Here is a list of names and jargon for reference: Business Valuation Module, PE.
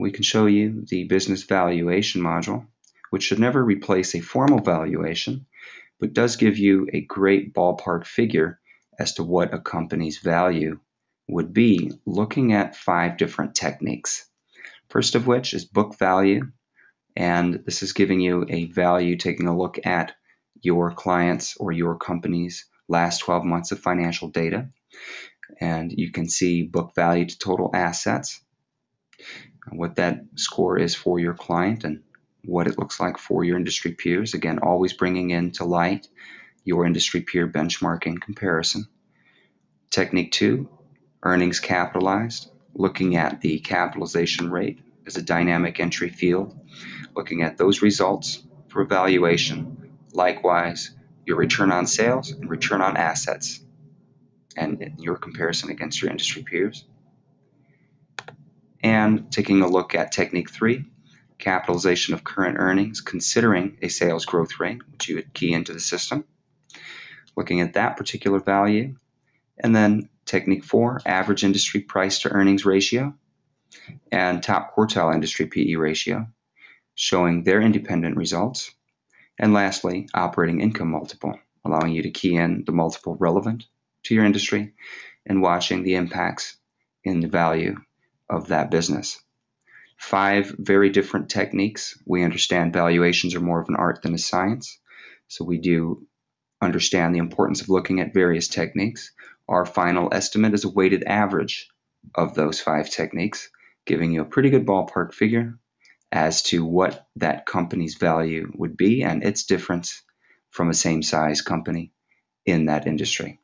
we can show you the Business Valuation module, which should never replace a formal valuation, but does give you a great ballpark figure as to what a company's value would be, looking at 5 different techniques. First of which is book value, and this is giving you a value taking a look at your clients or your company's last 12 months of financial data. And you can see book value to total assets, what that score is for your client and what it looks like for your industry peers. Again, always bringing into light your industry peer benchmarking comparison. Technique 2, earnings capitalized, looking at the capitalization rate as a dynamic entry field, looking at those results for valuation. Likewise, your return on sales and return on assets and your comparison against your industry peers. And taking a look at technique 3, capitalization of current earnings, considering a sales growth rate, which you would key into the system, looking at that particular value. And then technique 4, average industry price to earnings ratio and top quartile industry PE ratio, showing their independent results. And lastly, operating income multiple, allowing you to key in the multiple relevant to your industry and watching the impacts in the value of that business. 5 very different techniques. We understand valuations are more of an art than a science, so we do understand the importance of looking at various techniques. Our final estimate is a weighted average of those 5 techniques, giving you a pretty good ballpark figure as to what that company's value would be and its difference from a same size company in that industry.